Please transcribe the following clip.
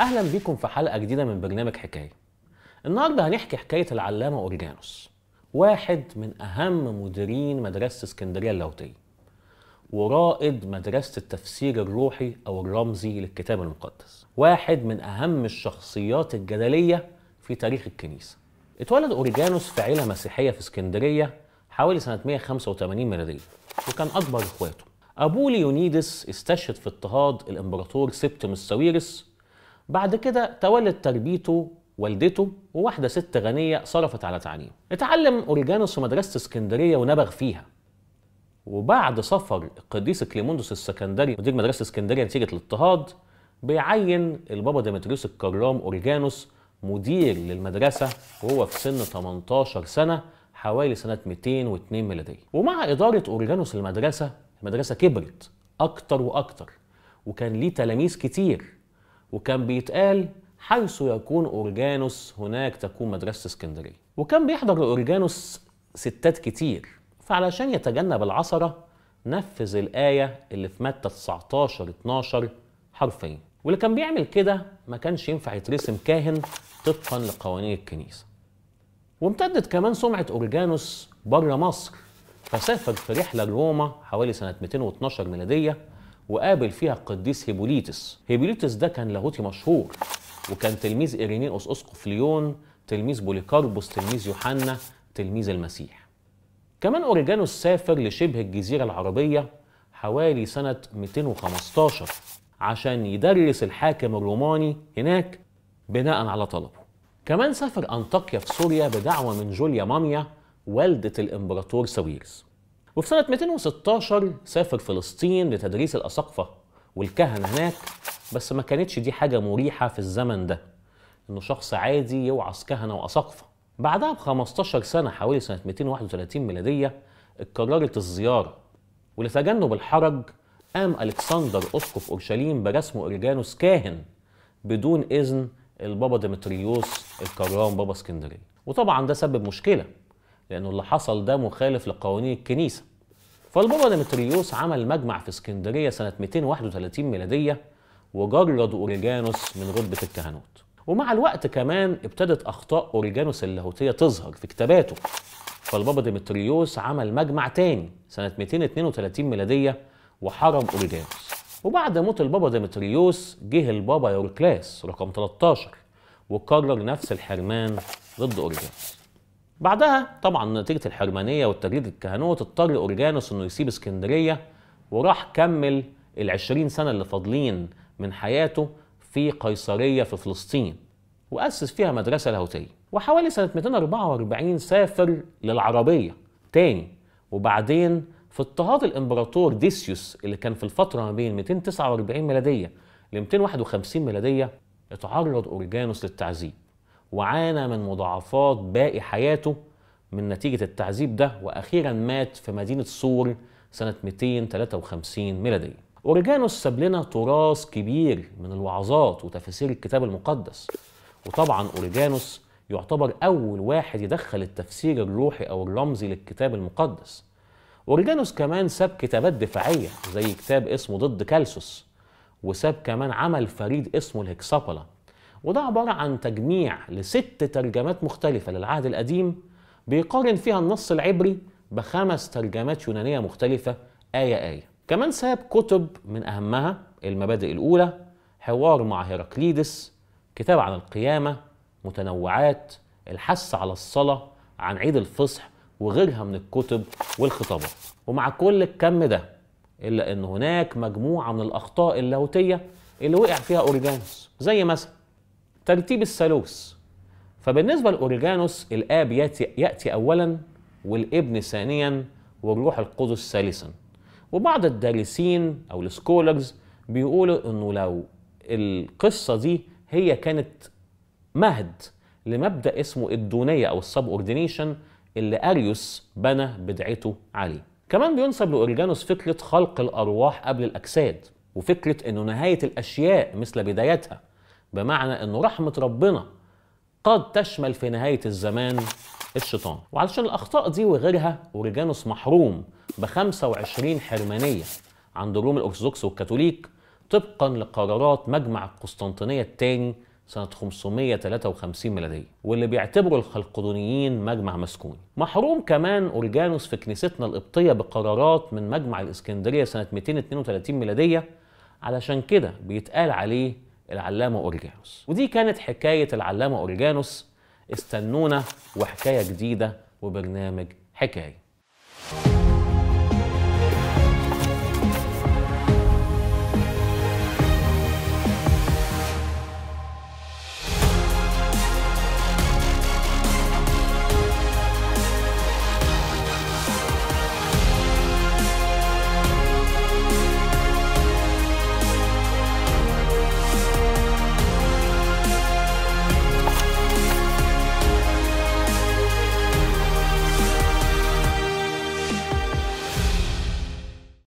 اهلا بيكم في حلقه جديده من برنامج حكايه. النهارده هنحكي حكايه العلامه أوريجانوس، واحد من اهم مديرين مدرسه اسكندريه اللاهوتيه، ورائد مدرسه التفسير الروحي او الرمزي للكتاب المقدس، واحد من اهم الشخصيات الجدليه في تاريخ الكنيسه. اتولد أوريجانوس في عيله مسيحيه في اسكندريه حوالي سنه 185 ميلاديه، وكان اكبر اخواته. ابوه ليونيدس استشهد في اضطهاد الامبراطور سبتيموس ساويرس. بعد كده تولت تربيته والدته وواحده ست غنيه صرفت على تعليمه. اتعلم أوريجانوس في مدرسه اسكندريه ونبغ فيها. وبعد سفر القديس إكليمندس السكندري مدير مدرسه اسكندريه نتيجه الاضطهاد، بيعين البابا ديمتريوس الكرام أوريجانوس مدير للمدرسه وهو في سن 18 سنه حوالي سنه 202 ميلاديه. ومع اداره أوريجانوس المدرسه كبرت اكتر واكتر، وكان ليه تلاميذ كتير، وكان بيتقال حيث يكون أوريجانوس هناك تكون مدرسة اسكندرية. وكان بيحضر لأوريجانوس ستات كتير، فعلشان يتجنب العثرة نفذ الآية اللي في متى 19:12 حرفين، واللي كان بيعمل كده ما كانش ينفع يترسم كاهن طبقا لقوانين الكنيسة. وامتدت كمان سمعة أوريجانوس بره مصر، فسافر في رحلة لروما حوالي سنة 212 ميلادية، وقابل فيها القديس هيبوليتس. هيبوليتس ده كان لاهوتي مشهور، وكان تلميذ ايرينيوس اسقف ليون، تلميذ بوليكاربوس، تلميذ يوحنا، تلميذ المسيح. كمان أوريجانوس سافر لشبه الجزيرة العربية حوالي سنة 215 عشان يدرس الحاكم الروماني هناك بناء على طلبه. كمان سافر أنطاكيا في سوريا بدعوة من جوليا ماميا والدة الإمبراطور ساويرس. وفي سنة 216 سافر فلسطين لتدريس الأساقفة والكهنة هناك، بس ما كانتش دي حاجة مريحة في الزمن ده، إنه شخص عادي يوعظ كهنة وأساقفة. بعدها ب 15 سنة حوالي سنة 231 ميلادية اتكررت الزيارة، ولتجنب الحرج قام الكسندر أسقف أورشليم برسم أوريجانوس كاهن بدون إذن البابا ديمتريوس الكرام بابا اسكندرية. وطبعا ده سبب مشكلة، لأنه اللي حصل ده مخالف لقوانين الكنيسة. فالبابا ديمتريوس عمل مجمع في اسكندرية سنة 231 ميلادية وجرد أوريجانوس من رتبة الكهنوت. ومع الوقت كمان ابتدت أخطاء أوريجانوس اللاهوتية تظهر في كتاباته، فالبابا ديمتريوس عمل مجمع تاني سنة 232 ميلادية وحرم أوريجانوس. وبعد موت البابا ديمتريوس جه البابا يوركلاس رقم 13 وقرر نفس الحرمان ضد أوريجانوس. بعدها طبعا نتيجة الحرمانية والتجريد الكهنوت اضطر أوريجانوس انه يسيب اسكندرية، وراح كمل ال20 سنة اللي فاضلين من حياته في قيصرية في فلسطين، وأسس فيها مدرسة لاهوتية. وحوالي سنة 244 سافر للعربية تاني، وبعدين في اضطهاد الإمبراطور ديسيوس اللي كان في الفترة ما بين 249 ميلادية ل 251 ميلادية اتعرض أوريجانوس للتعذيب، وعانى من مضاعفات باقي حياته من نتيجة التعذيب ده، وأخيرا مات في مدينة سور سنة 253 ميلادية. أوريجانوس ساب لنا تراث كبير من الوعظات وتفاسير الكتاب المقدس، وطبعا أوريجانوس يعتبر أول واحد يدخل التفسير الروحي أو الرمزي للكتاب المقدس. أوريجانوس كمان ساب كتابات دفاعية زي كتاب اسمه ضد كالسوس، وساب كمان عمل فريد اسمه الهكسابلة، وده عبارة عن تجميع ل6 ترجمات مختلفة للعهد القديم بيقارن فيها النص العبري ب5 ترجمات يونانية مختلفة آية آية. كمان ساب كتب من أهمها المبادئ الأولى، حوار مع هيراقليدس، كتاب عن القيامة، متنوعات، الحث على الصلاة، عن عيد الفصح، وغيرها من الكتب والخطابات. ومع كل الكم ده إلا أن هناك مجموعة من الأخطاء اللاهوتية اللي وقع فيها أوريجانوس، زي مثلا ترتيب الثالوث. فبالنسبة لأوريجانوس الآب يأتي أولا، والابن ثانيا، والروح القدس ثالثا. وبعض الدارسين أو السكولرز بيقولوا أنه لو القصة دي هي كانت مهد لمبدأ اسمه الدونية أو السب أوردينيشن اللي أريوس بنى بدعته عليه. كمان بينسب لأوريجانوس فكرة خلق الأرواح قبل الأجساد، وفكرة أنه نهاية الأشياء مثل بدايتها، بمعنى أنه رحمة ربنا قد تشمل في نهاية الزمان الشيطان. وعلشان الأخطاء دي وغيرها أوريجانوس محروم ب25 حرمانية عند الروم الأرثوذكس والكاثوليك، طبقا لقرارات مجمع القسطنطينية الثاني سنة 553 ميلادية، واللي بيعتبره الخلقدونيين مجمع مسكوني. محروم كمان أوريجانوس في كنيستنا القبطية بقرارات من مجمع الإسكندرية سنة 232 ميلادية، علشان كده بيتقال عليه العلامة أوريجانوس. ودي كانت حكاية العلامة أوريجانوس. استنونا وحكاية جديدة وبرنامج حكاية.